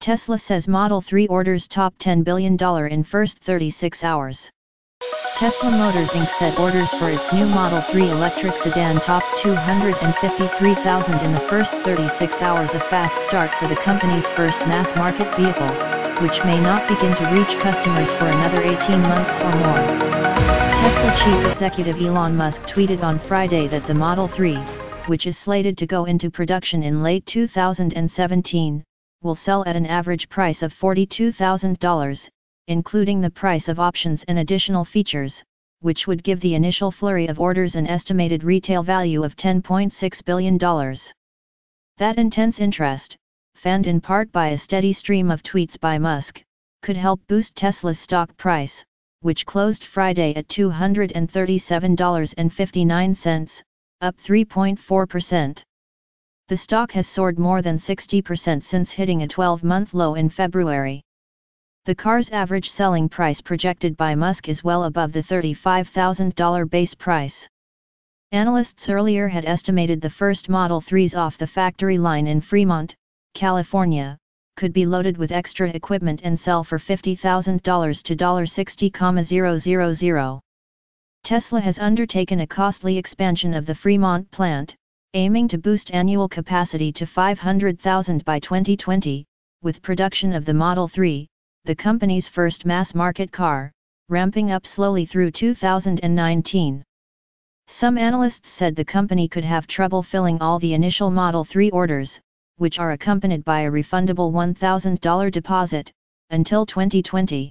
Tesla says Model 3 orders top $10 billion in first 36 hours. Tesla Motors Inc. said orders for its new Model 3 electric sedan topped 253,000 in the first 36 hours, a fast start for the company's first mass-market vehicle, which may not begin to reach customers for another 18 months or more. Tesla Chief Executive Elon Musk tweeted on Friday that the Model 3, which is slated to go into production in late 2017, will sell at an average price of $42,000, including the price of options and additional features, which would give the initial flurry of orders an estimated retail value of $10.6 billion. That intense interest, fanned in part by a steady stream of tweets by Musk, could help boost Tesla's stock price, which closed Friday at $237.59, up 3.4%. The stock has soared more than 60% since hitting a 12-month low in February. The car's average selling price projected by Musk is well above the $35,000 base price. Analysts earlier had estimated the first Model 3s off the factory line in Fremont, California, could be loaded with extra equipment and sell for $50,000 to $60,000. Tesla has undertaken a costly expansion of the Fremont plant, aiming to boost annual capacity to 500,000 by 2020, with production of the Model 3, the company's first mass-market car, ramping up slowly through 2019. Some analysts said the company could have trouble filling all the initial Model 3 orders, which are accompanied by a refundable $1,000 deposit, until 2020.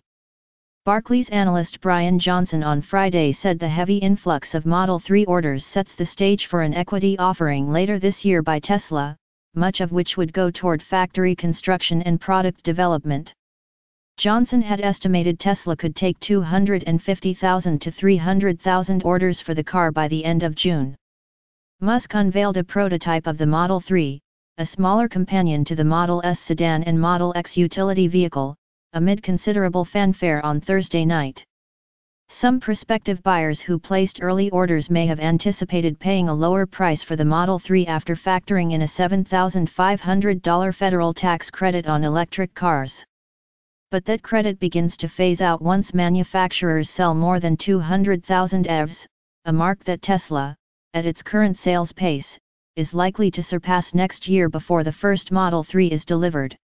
Barclays analyst Brian Johnson on Friday said the heavy influx of Model 3 orders sets the stage for an equity offering later this year by Tesla, much of which would go toward factory construction and product development. Johnson had estimated Tesla could take 250,000 to 300,000 orders for the car by the end of June. Musk unveiled a prototype of the Model 3, a smaller companion to the Model S sedan and Model X utility vehicle, amid considerable fanfare on Thursday night. Some prospective buyers who placed early orders may have anticipated paying a lower price for the Model 3 after factoring in a $7,500 federal tax credit on electric cars. But that credit begins to phase out once manufacturers sell more than 200,000 EVs, a mark that Tesla, at its current sales pace, is likely to surpass next year before the first Model 3 is delivered.